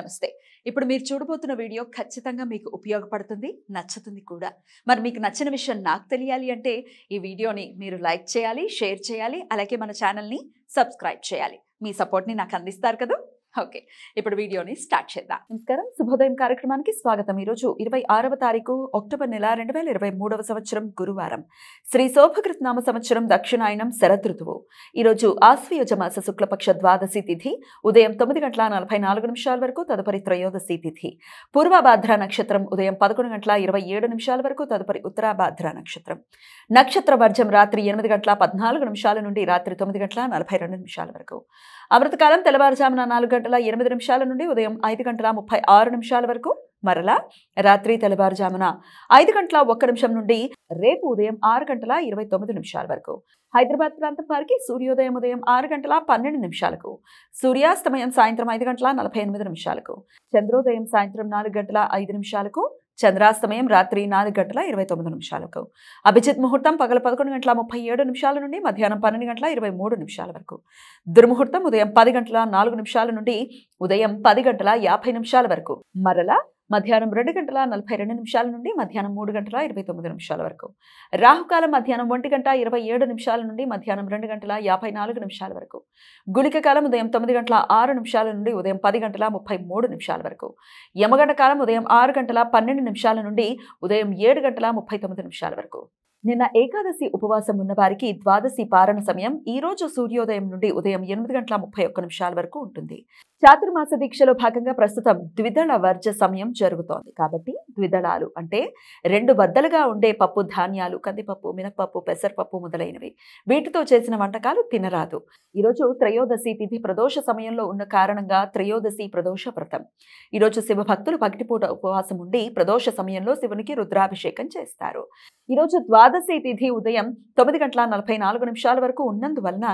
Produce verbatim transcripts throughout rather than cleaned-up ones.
నమస్తే. ఇప్పుడు మీరు చూడబోతున్న వీడియో ఖచ్చితంగా మీకు ఉపయోగపడుతుంది, నచ్చుతుంది కూడా. మరి మీకు నచ్చిన విషయం నాకు తెలియాలి అంటే ఈ వీడియోని మీరు లైక్ చేయాలి, షేర్ చేయాలి, అలాగే మన ఛానల్ని సబ్స్క్రైబ్ చేయాలి. మీ సపోర్ట్ని నాకు అందిస్తారు కదా. ఓకే, ఇప్పుడు వీడియోని స్టార్ట్ చేద్దాం. నమస్కారం, శుభోదయం కార్యక్రమానికి స్వాగతం. ఈరోజు ఇరవై ఆరవ తారీఖు అక్టోబర్ నెల రెండు వేల ఇరవై మూడవ సంవత్సరం గురువారం. శ్రీ శోభకృత్నామ సంవత్సరం దక్షిణాయనం శరదృతువు. ఈరోజు ఆశ్వయుజ మాస శుక్లపక్ష ద్వాదశి తిథి ఉదయం తొమ్మిది గంటల నలభై నాలుగు నిమిషాల వరకు, తదుపరి త్రయోదశి తిథి. పూర్వభాద్ర నక్షత్రం ఉదయం పదకొండు గంటల ఇరవై ఏడు నిమిషాల వరకు, తదుపరి ఉత్తరాభాద్ర నక్షత్రం. నక్షత్ర వర్జం రాత్రి ఎనిమిది గంటల పద్నాలుగు నిమిషాల నుండి రాత్రి తొమ్మిది గంటల నలభై రెండు నిమిషాల వరకు. అమృతకాలం తెల్లవారుజామున నాలుగు గంటల ఎనిమిది నిమిషాల నుండి ఉదయం ఐదు గంటల ముప్పై ఆరు నిమిషాల వరకు, మరలా రాత్రి తెల్లవారుజామున ఐదు గంటల ఒక్క నిమిషం నుండి రేపు ఉదయం ఆరు గంటల ఇరవై తొమ్మిది నిమిషాల వరకు. హైదరాబాద్ ప్రాంతం వారికి సూర్యోదయం ఉదయం ఆరు గంటల పన్నెండు నిమిషాలకు, సూర్యాస్తమయం సాయంత్రం ఐదు గంటల నలభై ఎనిమిది నిమిషాలకు, చంద్రోదయం సాయంత్రం నాలుగు గంటల ఐదు నిమిషాలకు, చంద్రాస్తమయం రాత్రి నాలుగు గంటల ఇరవై తొమ్మిది నిమిషాలకు. అభిజిత్ ముహూర్తం పగల పదకొండు గంటల ముప్పై ఏడు నిమిషాల నుండి మధ్యాహ్నం పన్నెండు గంటల ఇరవై మూడు నిమిషాల వరకు. దుర్ముహూర్తం ఉదయం పది గంటల నాలుగు నిమిషాల నుండి ఉదయం పది గంటల యాభై నిమిషాల వరకు, మరలా మధ్యాహ్నం రెండు గంటల నలభై రెండు నిమిషాల నుండి మధ్యాహ్నం మూడు గంటల ఇరవై తొమ్మిది నిమిషాల వరకు. రాహుకాలం మధ్యాహ్నం ఒంటి గంట ఇరవై ఏడు నిమిషాల నుండి మధ్యాహ్నం రెండు గంటల యాభై నాలుగు నిమిషాల వరకు. గుళిక కాలం ఉదయం తొమ్మిది గంటల ఆరు నిమిషాల నుండి ఉదయం పది గంటల ముప్పై మూడు నిమిషాల వరకు. యమగంట కాలం ఉదయం ఆరు గంటల పన్నెండు నిమిషాల నుండి ఉదయం ఏడు గంటల ముప్పై తొమ్మిది నిమిషాల వరకు. నిన్న ఏకాదశి ఉపవాసం ఉన్నవారికి ద్వాదశి పారణ సమయం ఈరోజు సూర్యోదయం నుండి ఉదయం ఎనిమిది గంటల ముప్పై ఒక్క నిమిషాల వరకు ఉంటుంది. చాతుర్మాస దీక్షలో భాగంగా ప్రస్తుతం ద్విదళ వర్జ సమయం జరుగుతోంది. కాబట్టి ద్విదళాలు అంటే రెండు బద్దలుగా ఉండే పప్పు ధాన్యాలు, కందిపప్పు, మినపప్పు, పెసరపప్పు మొదలైనవి, వీటితో చేసిన వంటకాలు తినరాదు. ఈరోజు త్రయోదశి తిథి ప్రదోష సమయంలో ఉన్న కారణంగా త్రయోదశి ప్రదోష వ్రతం. ఈరోజు శివభక్తులు పగటిపూట ఉపవాసం ఉండి ప్రదోష సమయంలో శివునికి రుద్రాభిషేకం చేస్తారు. ఈరోజు ద్వాదశి తిథి ఉదయం తొమ్మిది గంటల నలభై నాలుగు నిమిషాల వరకు ఉన్నందువలన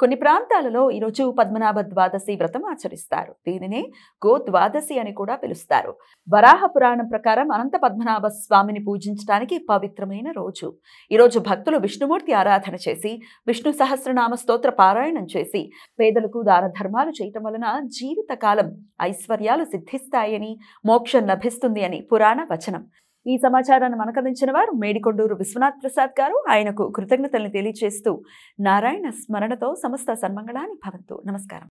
కొన్ని ప్రాంతాలలో ఈరోజు పద్మనాభ ద్వాదశి వ్రతం ఆచరిస్తారు. దీనినే గో ద్వాదశి అని కూడా పిలుస్తారు. వరాహ పురాణం ప్రకారం అనంత పద్మనాభ స్వామిని పూజించడానికి పవిత్రమైన రోజు. ఈరోజు భక్తులు విష్ణుమూర్తి ఆరాధన చేసి విష్ణు సహస్రనామ స్తోత్ర పారాయణం చేసి పేదలకు దాన ధర్మాలు చేయటం వలన జీవితకాలం ఐశ్వర్యాలు సిద్ధిస్తాయని, మోక్షం లభిస్తుంది అని పురాణ వచనం. ఈ సమాచారాన్ని మనకు అందించిన వారు మేడికొండూరు విశ్వనాథ్ ప్రసాద్ గారు. ఆయనకు కృతజ్ఞతలను తెలియజేస్తూ నారాయణ స్మరణతో సమస్త సన్మంగళాని భవంతు. నమస్కారం.